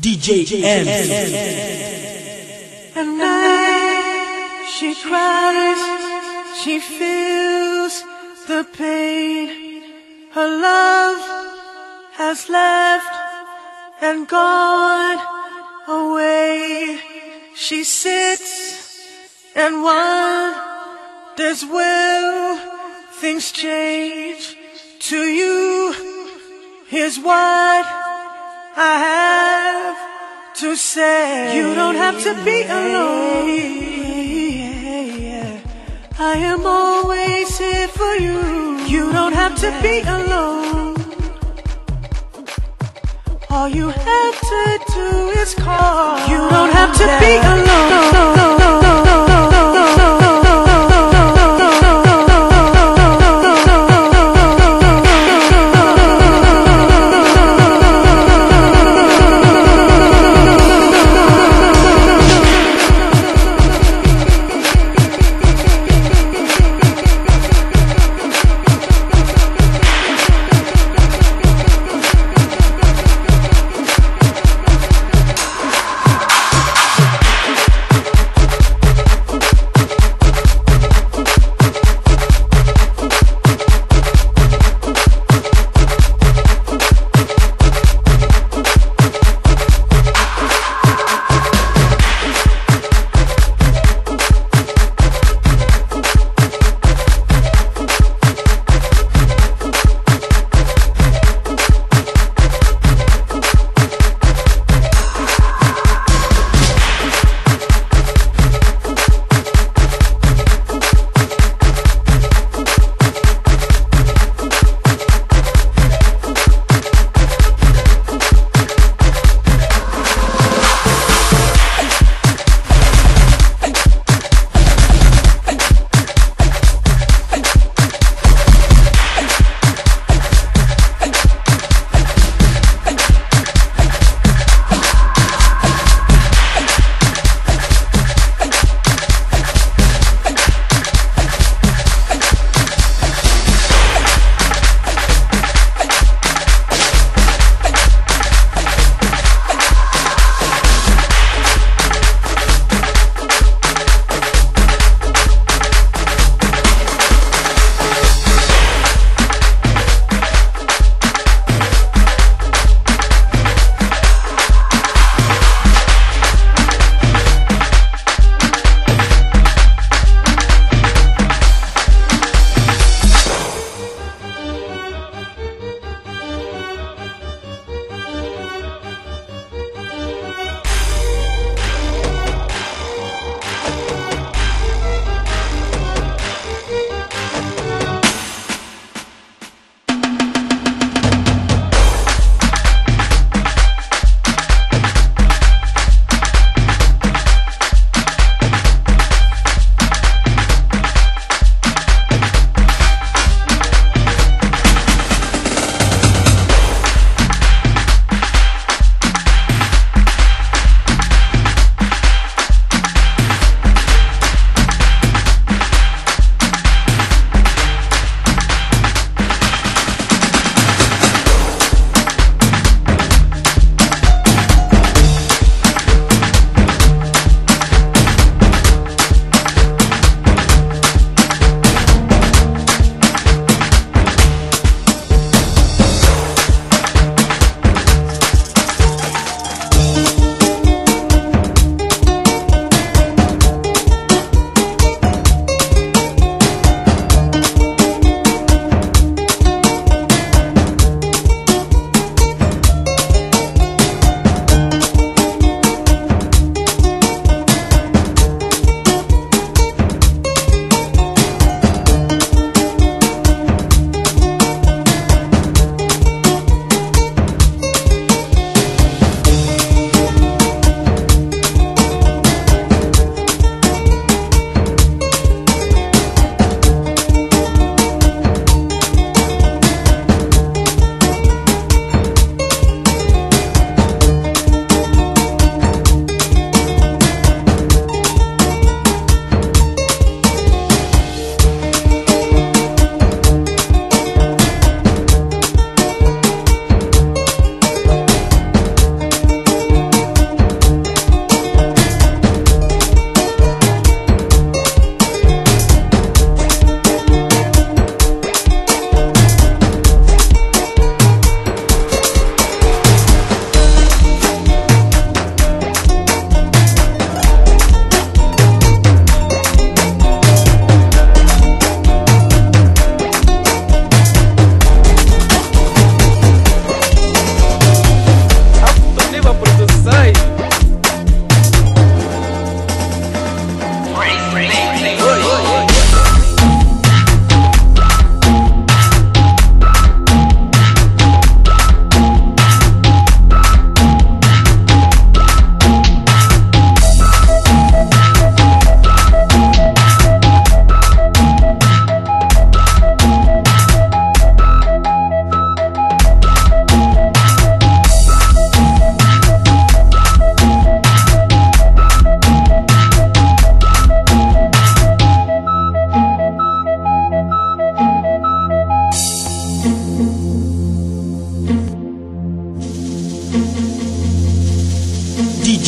DJ EMS. At night she cries, she feels the pain. Her love has left and gone away. She sits and wonders, will things change? To you, here's what I have to say. You don't have to be alone. I am always here for you. You don't have to be alone. All you have to do is call. You don't have to be alone.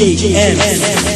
DJ EMS. Yes.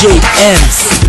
DJ EMS.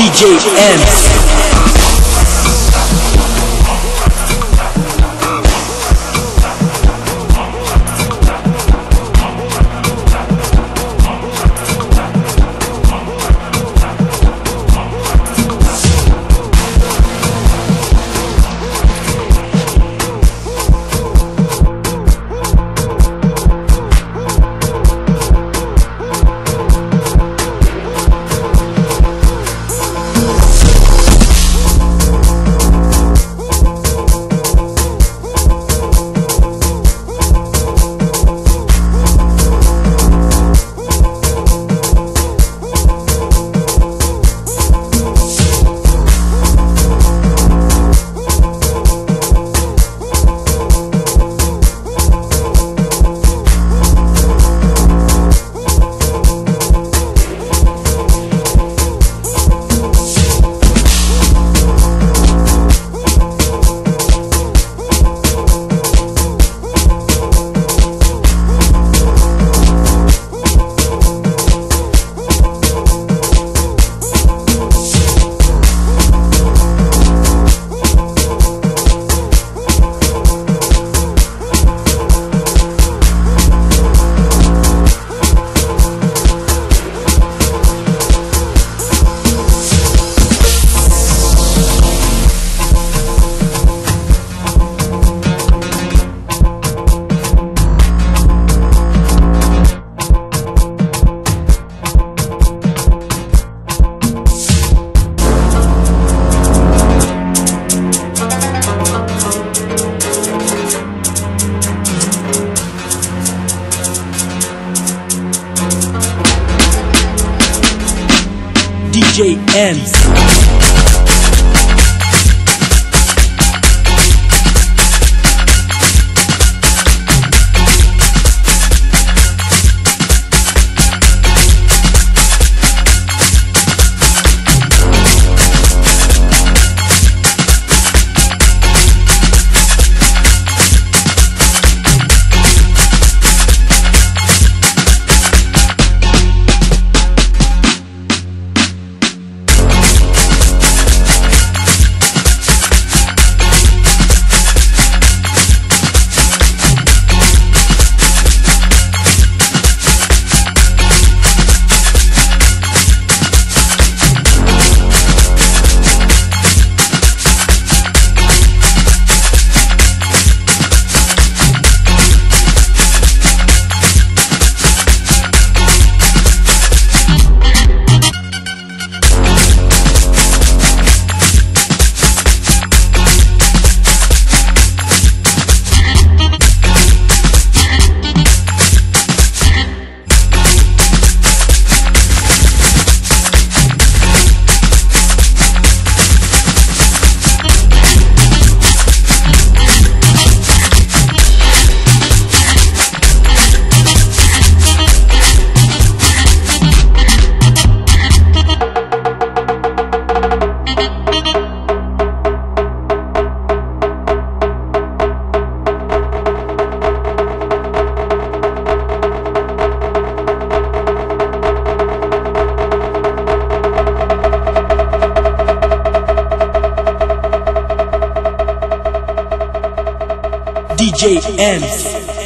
DJ EMS. DJ EMS. DJ EMS.